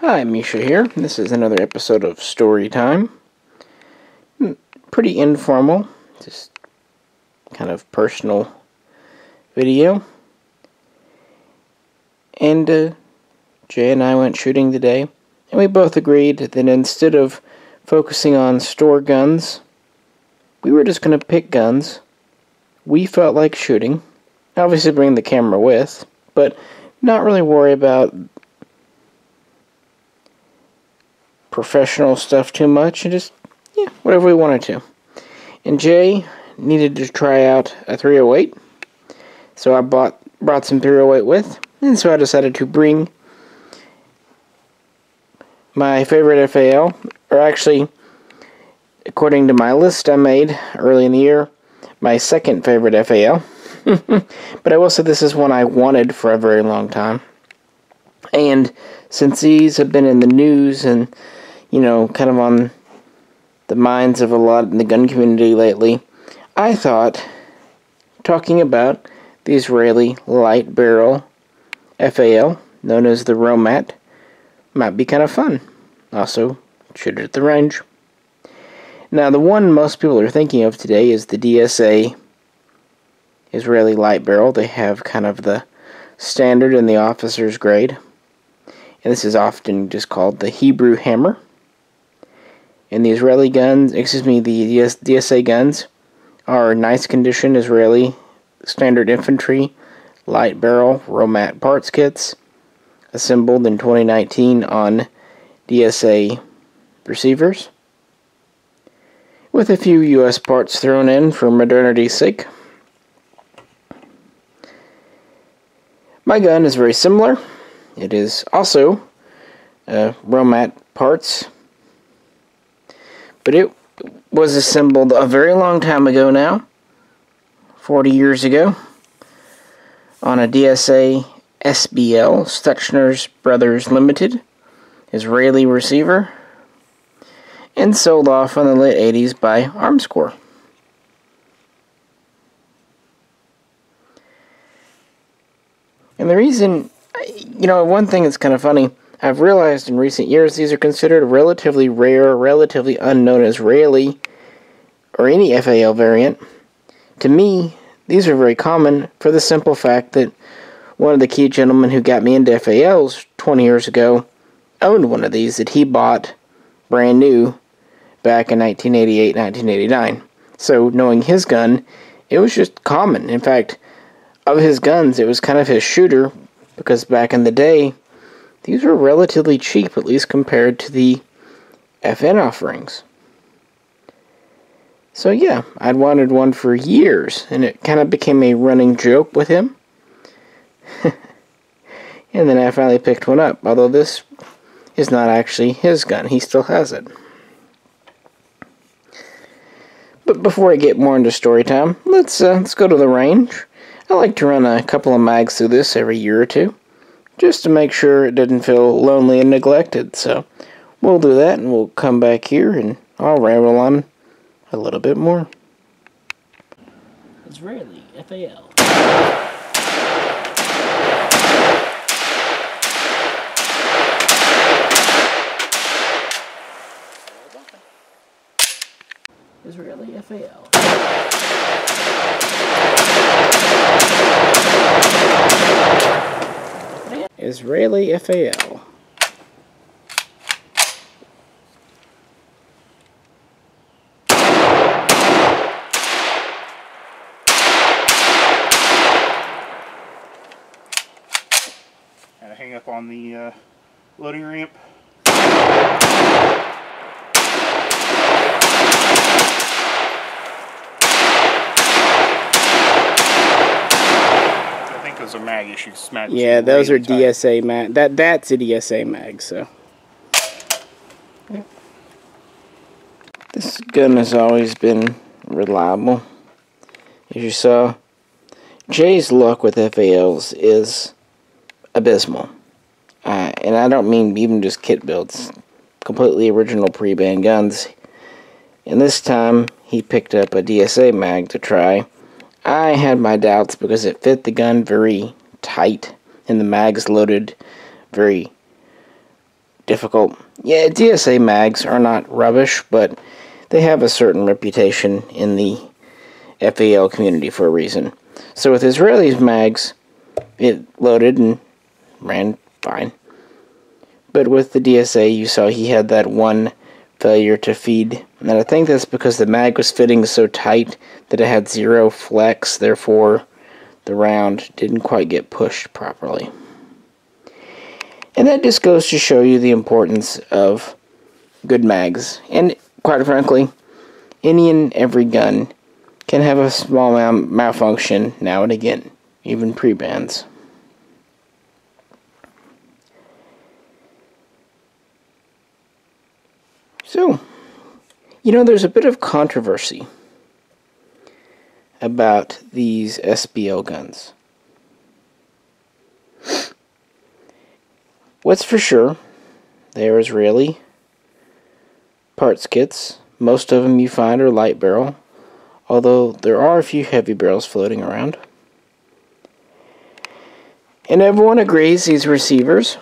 Hi, Misha here. This is another episode of Storytime. Pretty informal, just kind of personal video. And Jay and I went shooting today, and we both agreed that instead of focusing on store guns, we were just going to pick guns we felt like shooting. Obviously bring the camera with, but not really worry about professional stuff too much, and just, yeah, whatever we wanted to. And Jay needed to try out a 308, so I brought some 308 with, and so I decided to bring my favorite FAL, or actually, according to my list I made early in the year, my second favorite FAL. But I will say this is one I wanted for a very long time. And since these have been in the news and, you know, kind of on the minds of a lot in the gun community lately, I thought talking about the Israeli light barrel FAL, known as the Romat, might be kind of fun. Also, shoot it at the range. Now, the one most people are thinking of today is the DSA Israeli light barrel. They have kind of the standard and the officer's grade. And this is often just called the Hebrew hammer. And the Israeli guns, the DSA guns are nice condition Israeli standard infantry light barrel Romat parts kits assembled in 2019 on DSA receivers, with a few US parts thrown in for modernity's sake. My gun is very similar. It is also Romat parts, but it was assembled a very long time ago now, 40 years ago, on a DSA SBL, Stuchner Brothers Limited, Israeli receiver, and sold off in the late 80s by Armscorp. And the reason, you know, one thing that's kind of funny, I've realized in recent years these are considered relatively rare, relatively unknown Israeli or any FAL variant. To me, these are very common for the simple fact that one of the key gentlemen who got me into FALs 20 years ago owned one of these that he bought brand new back in 1988, 1989. So knowing his gun, it was just common. In fact, of his guns, it was kind of his shooter, because back in the day, these were relatively cheap, at least compared to the FN offerings. So yeah, I'd wanted one for years, and it kind of became a running joke with him. And then I finally picked one up, although this is not actually his gun. He still has it. But before I get more into story time, let's go to the range. I like to run a couple of mags through this every year or two, just to make sure it didn't feel lonely and neglected. So we'll do that, and we'll come back here, and I'll ramble on a little bit more. Israeli FAL. Israeli FAL. Israeli FAL. Gotta hang up on the loading ramp. Those are mag issues. Yeah, those are DSA mag. That's a DSA mag, so. Yeah. This gun has always been reliable. As you saw, Jay's luck with FALs is abysmal. And I don't mean even just kit builds. Completely original pre-ban guns. And this time, he picked up a DSA mag to try. I had my doubts because it fit the gun very tight and the mags loaded very difficult. Yeah, DSA mags are not rubbish, but they have a certain reputation in the FAL community for a reason. So with Israelis mags, it loaded and ran fine. But with the DSA, you saw he had that one failure to feed. And I think that's because the mag was fitting so tight that it had zero flex, therefore the round didn't quite get pushed properly. And that just goes to show you the importance of good mags. And quite frankly, any and every gun can have a small malfunction now and again, even pre-bans. So, you know, there's a bit of controversy about these SBL guns. What's for sure, they're Israeli parts kits. Most of them you find are light barrel, although there are a few heavy barrels floating around. And everyone agrees these receivers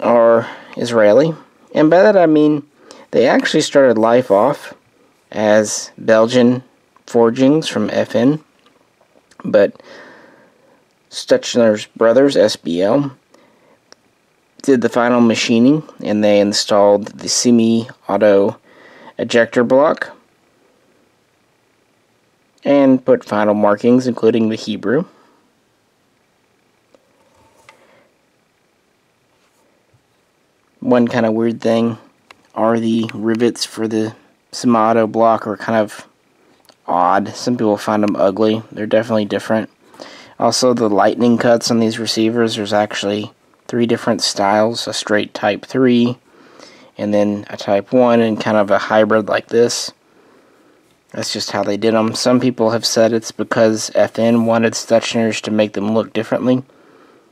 are Israeli. And by that I mean they actually started life off as Belgian forgings from FN, but Stuchner Brothers, SBL, did the final machining, and they installed the semi-auto ejector block and put final markings, including the Hebrew. One kind of weird thing are the rivets for the semi-auto block are kind of odd. Some people find them ugly. They're definitely different. Also, the lightning cuts on these receivers, there's actually three different styles, a straight type 3, and then a type 1, and kind of a hybrid like this. That's just how they did them. Some people have said it's because FN wanted Stuchners to make them look differently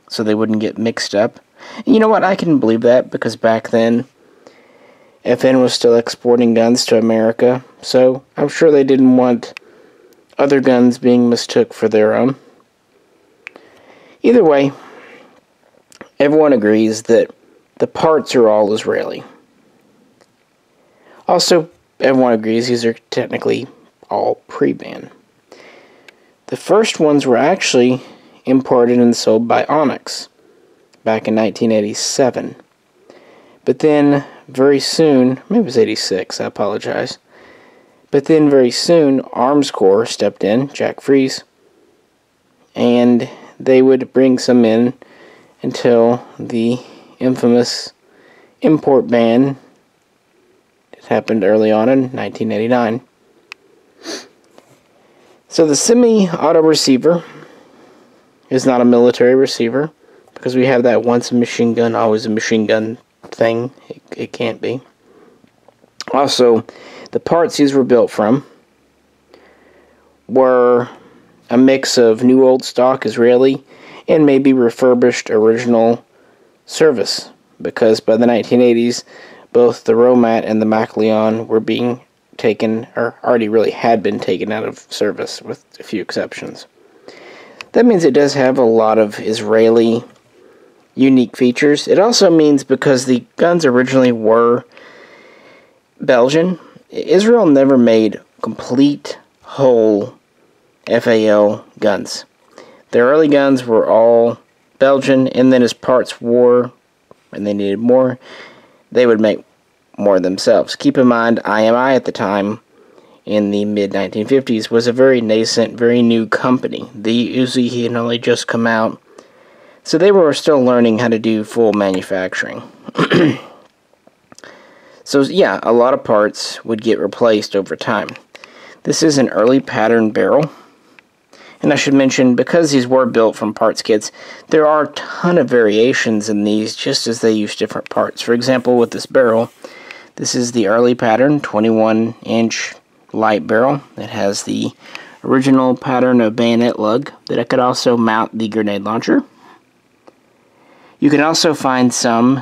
so they wouldn't get mixed up. And you know what? I can believe that, because back then FN was still exporting guns to America, so I'm sure they didn't want other guns being mistook for their own. Either way, everyone agrees that the parts are all Israeli. Also, everyone agrees these are technically all pre-ban. The first ones were actually imported and sold by Onyx back in 1987. But then very soon, maybe it was 86, I apologize. But then very soon, Armscorp stepped in, Jack Freese, and they would bring some in until the infamous import ban that happened early on in 1989. So the semi-auto receiver is not a military receiver, because we have that once a machine gun, always a machine gun thing. It can't be. Also, the parts these were built from were a mix of new old stock Israeli and maybe refurbished original service, because by the 1980s both the Romat and the Makleon were being taken, or already really had been taken out of service with a few exceptions. That means it does have a lot of Israeli unique features. It also means because the guns originally were Belgian, Israel never made complete whole FAL guns. Their early guns were all Belgian, and then as parts wore and they needed more, they would make more themselves. Keep in mind, IMI at the time, in the mid-1950s, was a very nascent, very new company. The Uzi had only just come out, so they were still learning how to do full manufacturing. So yeah, a lot of parts would get replaced over time. This is an early pattern barrel. And I should mention, because these were built from parts kits, there are a ton of variations in these, just as they use different parts. For example, with this barrel, this is the early pattern, 21-inch light barrel. It has the original pattern of bayonet lug that I could also mount the grenade launcher. You can also find some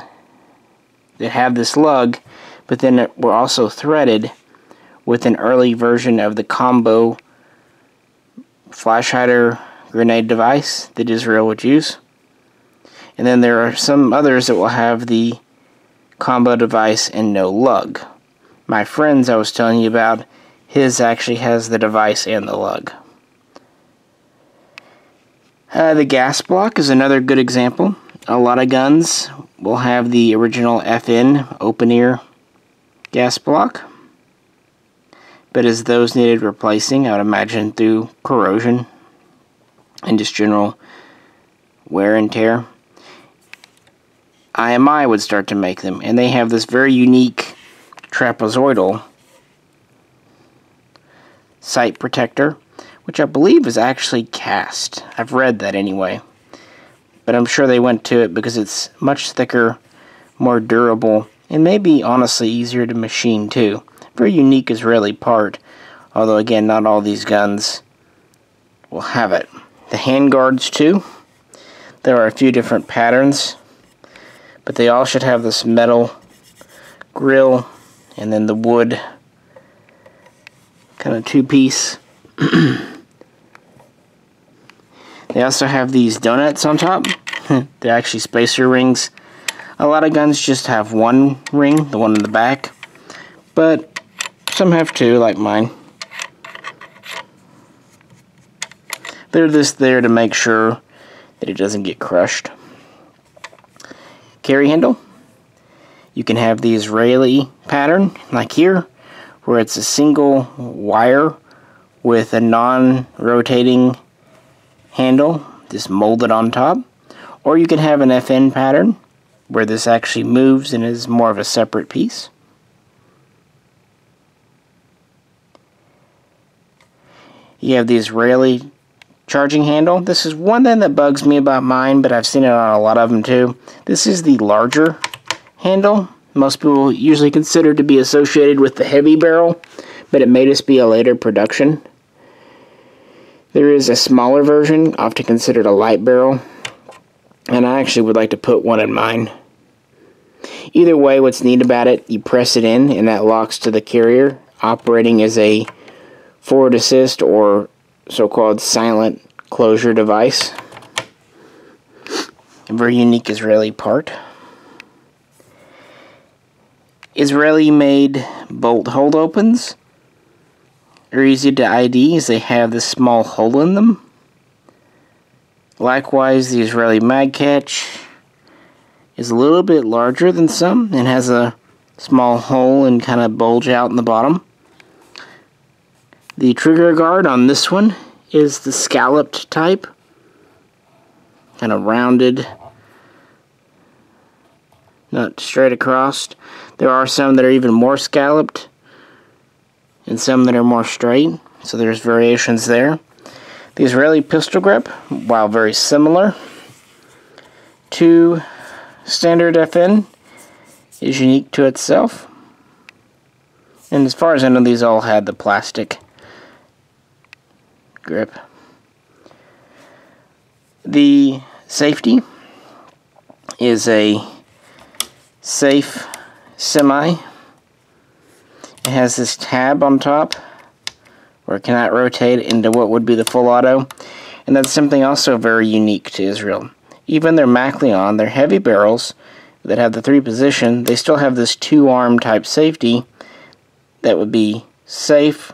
that have this lug, but then it were also threaded with an early version of the combo flash hider grenade device that Israel would use. And then there are some others that will have the combo device and no lug. My friend's I was telling you about, his actually has the device and the lug. The gas block is another good example. A lot of guns will have the original FN open ear gas block, but as those needed replacing, I would imagine through corrosion and just general wear and tear, IMI would start to make them, and they have this very unique trapezoidal sight protector, which I believe is actually cast. I've read that anyway, but I'm sure they went to it because it's much thicker, more durable, and maybe honestly easier to machine too. Very unique Israeli part, although again not all these guns will have it. The handguards too, there are a few different patterns, but they all should have this metal grill and then the wood kind of two-piece. They also have these donuts on top. They're actually spacer rings. A lot of guns just have one ring, the one in the back, but some have two, like mine. They're just there to make sure that it doesn't get crushed. Carry handle. You can have the Israeli pattern, like here, where it's a single wire with a non-rotating handle just molded on top, or you can have an FN pattern where this actually moves and is more of a separate piece. You have the Israeli charging handle. This is one thing that bugs me about mine, but I've seen it on a lot of them too. This is the larger handle. Most people usually consider to be associated with the heavy barrel, but it may just be a later production. There is a smaller version, often considered a light barrel, and I actually would like to put one in mine. Either way, what's neat about it, you press it in and that locks to the carrier, operating as a forward assist or so-called silent closure device. A very unique Israeli part. Israeli-made bolt hold opens are easy to ID as they have this small hole in them. Likewise, the Israeli mag catch is a little bit larger than some and has a small hole and kind of bulge out in the bottom. The trigger guard on this one is the scalloped type, kind of rounded, not straight across. There are some that are even more scalloped and some that are more straight, so there's variations there. The Israeli pistol grip, while very similar to standard FN, is unique to itself. And as far as I know, these all had the plastic grip. The safety is a safe semi. It has this tab on top where it cannot rotate into what would be the full auto, and that's something also very unique to Israel. Even their Makleon, their heavy barrels that have the three position, they still have this two-arm type safety that would be safe.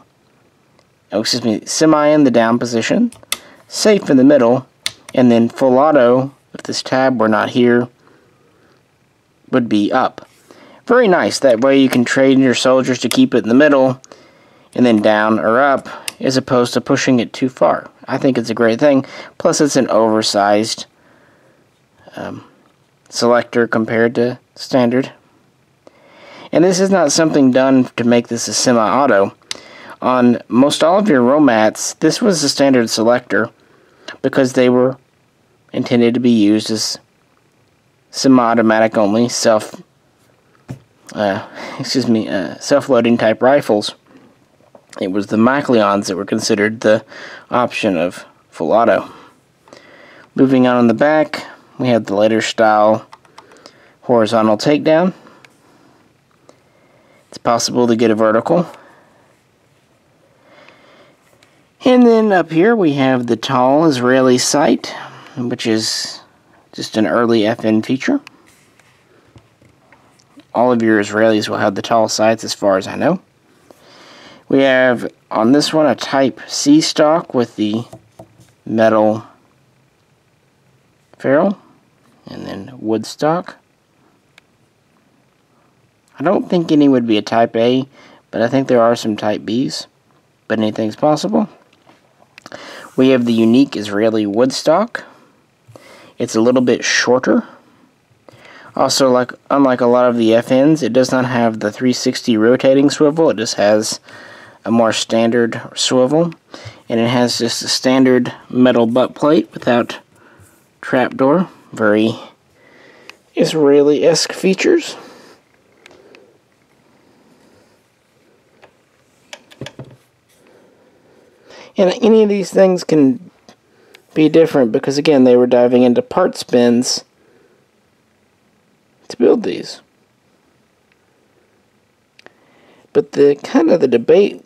Oh, excuse me, semi in the down position, safe in the middle, and then full auto, if this tab were not here, would be up. Very nice, that way you can train your soldiers to keep it in the middle and then down or up, as opposed to pushing it too far. I think it's a great thing, plus it's an oversized selector compared to standard. And this is not something done to make this a semi-auto. On most all of your Romats, this was the standard selector because they were intended to be used as semi-automatic only, self-loading type rifles. It was the Makleons that were considered the option of full auto. Moving on the back, we have the later style horizontal takedown. It's possible to get a vertical. And then up here we have the tall Israeli sight, which is just an early FN feature. all of your Israelis will have the tall sights as far as I know. We have on this one a Type C stock with the metal ferrule and then wood stock. I don't think any would be a Type A, but I think there are some Type Bs, but anything's possible. We have the unique Israeli wood stock. It's a little bit shorter. Also, unlike a lot of the FNs, it does not have the 360 rotating swivel. It just has a more standard swivel, and it has just a standard metal butt plate without trapdoor. Very Israeli-esque features. And any of these things can be different because, again, they were diving into parts bins to build these. But the debate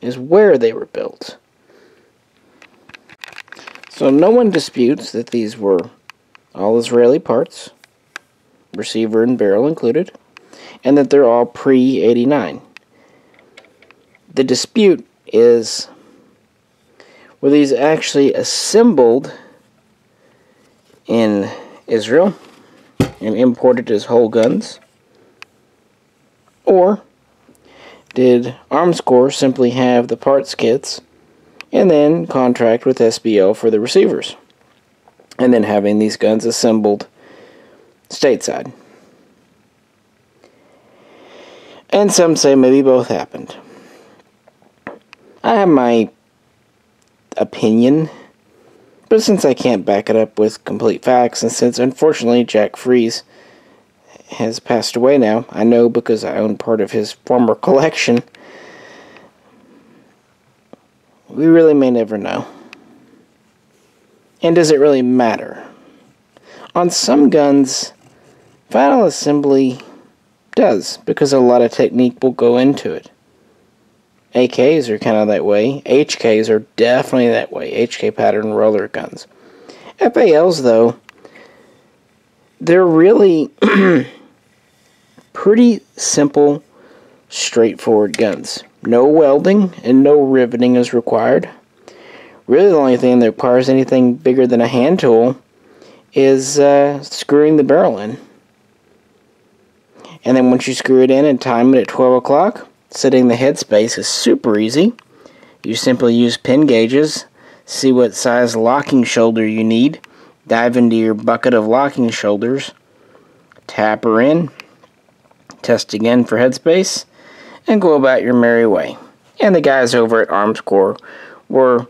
is where they were built. So no one disputes that these were all Israeli parts, receiver and barrel included, and that they're all pre-'89. The dispute is, were these actually assembled in Israel and imported as whole guns, or did Armscorp simply have the parts kits and then contract with SBL for the receivers, and then having these guns assembled stateside? And some say maybe both happened. I have my opinion, but since I can't back it up with complete facts, and since unfortunately Jack Freese has passed away now, I know because I own part of his former collection, we really may never know. And does it really matter? On some guns, final assembly does, because a lot of technique will go into it. AKs are kind of that way. HKs are definitely that way. HK pattern roller guns. FALs, though, they're really pretty simple, straightforward guns. No welding and no riveting is required. Really the only thing that requires anything bigger than a hand tool is screwing the barrel in. And then once you screw it in and time it at 12 o'clock, setting the headspace is super easy. You simply use pin gauges, see what size locking shoulder you need, dive into your bucket of locking shoulders, tap her in, test again for headspace, and go about your merry way. And the guys over at Armscorp were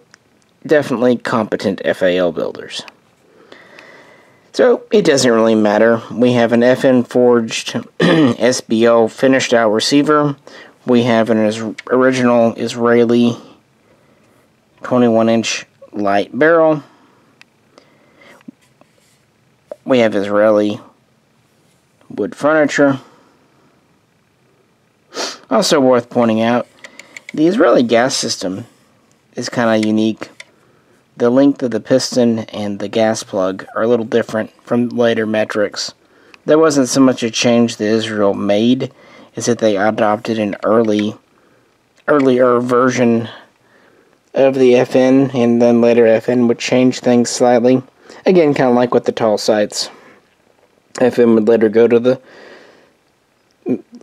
definitely competent FAL builders. So it doesn't really matter. We have an FN forged SBL finished out receiver. We have an original Israeli 21-inch light barrel. We have Israeli wood furniture. Also worth pointing out, the Israeli gas system is kind of unique. The length of the piston and the gas plug are a little different from later metrics. There wasn't so much a change that Israel made, is that they adopted an earlier version of the FN, and then later FN would change things slightly. Again, kind of like with the tall sights. FN would later go to the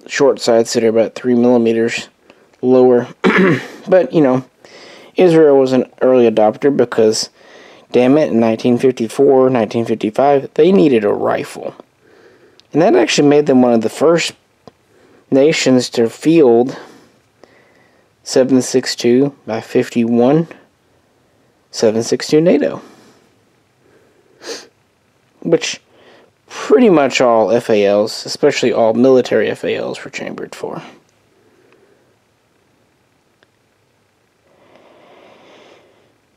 short sights that are about 3 millimeters lower. But, you know, Israel was an early adopter because, damn it, in 1954, 1955, they needed a rifle. And that actually made them one of the first nations to field 7.62 by 51 7.62 NATO, which pretty much all FALs, especially all military FALs, were chambered for.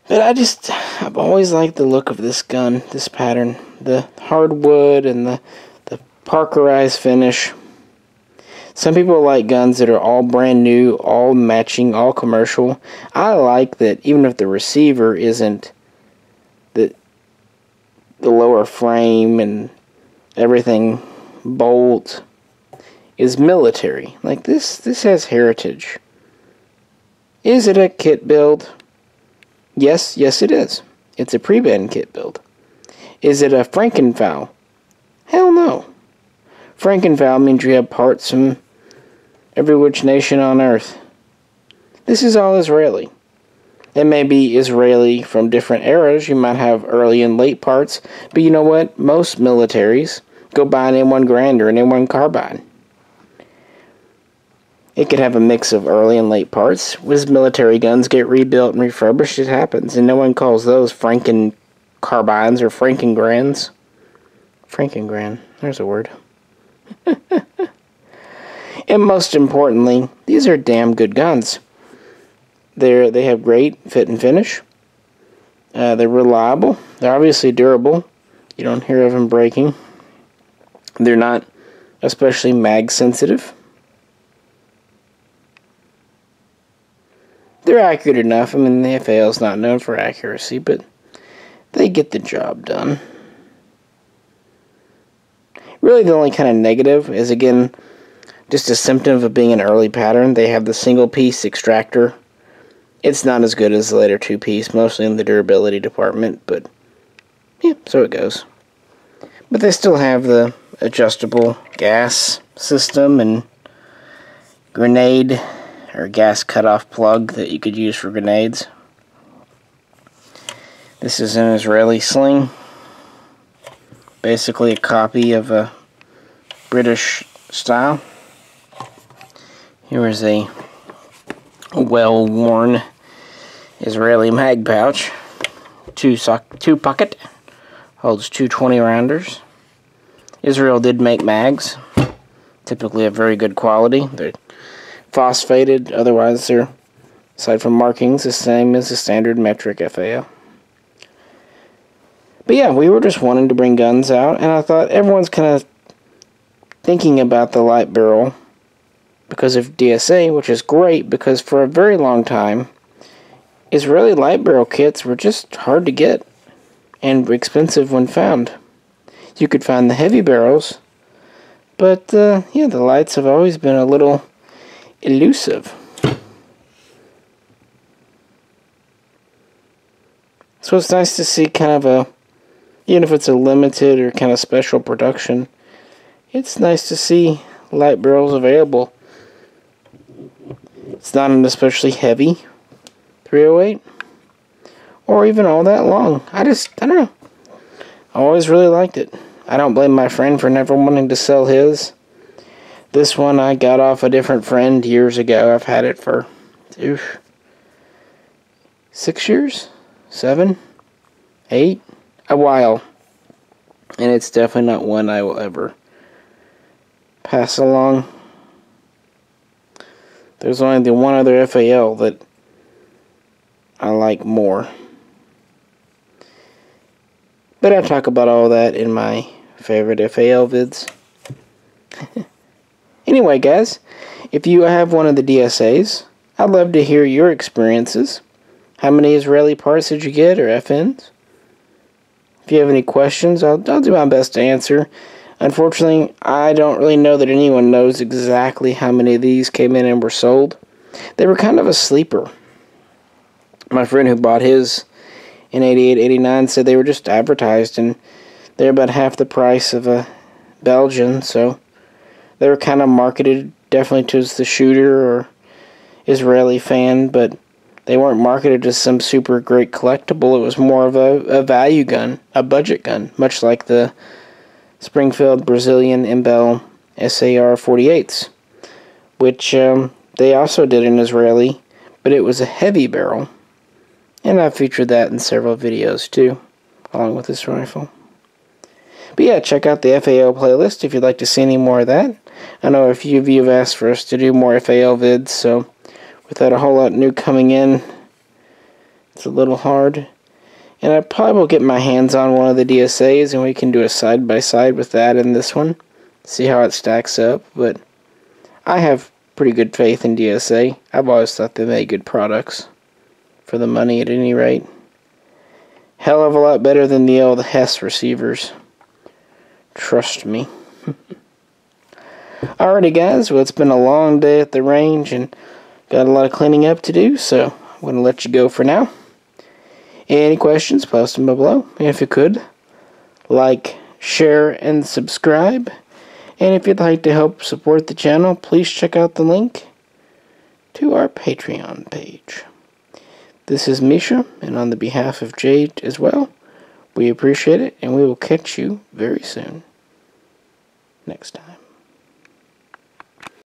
But I've always liked the look of this gun, this pattern, the hardwood and the parkerized finish. Some people like guns that are all brand new, all matching, all commercial. I like that even if the receiver isn't the lower frame and everything bolt is military. Like this has heritage. Is it a kit build? Yes, yes it is. It's a pre-bend kit build. Is it a Frankenfowl? Hell no. Frankenfowl means you have parts from every which nation on earth. This is all Israeli. It may be Israeli from different eras. You might have early and late parts. But you know what? Most militaries go buy an M1 Grand or an M1 Carbine. It could have a mix of early and late parts. As military guns get rebuilt and refurbished, it happens. And no one calls those Franken Carbines or Franken Grands. Franken Grand. There's a word. And most importantly, these are damn good guns. They have great fit and finish. They're reliable. They're obviously durable. You don't hear of them breaking. They're not especially mag sensitive. They're accurate enough. I mean, the FAL is not known for accuracy, but they get the job done. Really, the only kind of negative is, again, just a symptom of being an early pattern. They have the single-piece extractor. It's not as good as the later two-piece, mostly in the durability department, but yeah, so it goes. But they still have the adjustable gas system and grenade or gas cutoff plug that you could use for grenades. This is an Israeli sling. Basically a copy of a British style. Here is a well-worn Israeli mag pouch. Two pocket. Holds two 20-rounders. Israel did make mags. Typically of very good quality. They're phosphated. Otherwise they're, aside from markings, the same as the standard metric FAL. But yeah, we were just wanting to bring guns out, and I thought everyone's kind of thinking about the light barrel because of DSA, which is great because for a very long time, Israeli light barrel kits were just hard to get and expensive when found. You could find the heavy barrels, but yeah, the lights have always been a little elusive. So it's nice to see kind of a, even if it's a limited or kind of special production, it's nice to see light barrels available. It's not an especially heavy 308 or even all that long. I don't know. I always really liked it. I don't blame my friend for never wanting to sell his. This one I got off a different friend years ago. I've had it for 6 years, 7, 8, a while, and it's definitely not one I will ever pass along. There's only the one other FAL that I like more, but I'll talk about all that in my favorite FAL vids. Anyway guys, if you have one of the DSAs, I'd love to hear your experiences. How many Israeli parts did you get, or FNs? If you have any questions, I'll do my best to answer. Unfortunately, I don't really know that anyone knows exactly how many of these came in and were sold. They were kind of a sleeper. My friend who bought his in 88-89 said they were just advertised, and they're about half the price of a Belgian, so they were kind of marketed definitely to the shooter or Israeli fan, but they weren't marketed as some super great collectible. It was more of a value gun, a budget gun, much like the Springfield Brazilian Imbel SAR-48s, which they also did in Israeli, but it was a heavy barrel, and I featured that in several videos too, along with this rifle. But yeah, check out the FAL playlist if you'd like to see any more of that. I know a few of you have asked for us to do more FAL vids, so without a whole lot new coming in, it's a little hard. And I probably will get my hands on one of the DSAs, and we can do a side-by-side with that and this one. See how it stacks up. But I have pretty good faith in DSA. I've always thought they made good products. For the money, at any rate. Hell of a lot better than the old Hess receivers. Trust me. Alrighty guys, well it's been a long day at the range and got a lot of cleaning up to do, so I'm going to let you go for now. Any questions, post them below. If you could, like, share, and subscribe. And if you'd like to help support the channel, please check out the link to our Patreon page. This is Misha, and on the behalf of Jade as well, we appreciate it, and we will catch you very soon. Next time.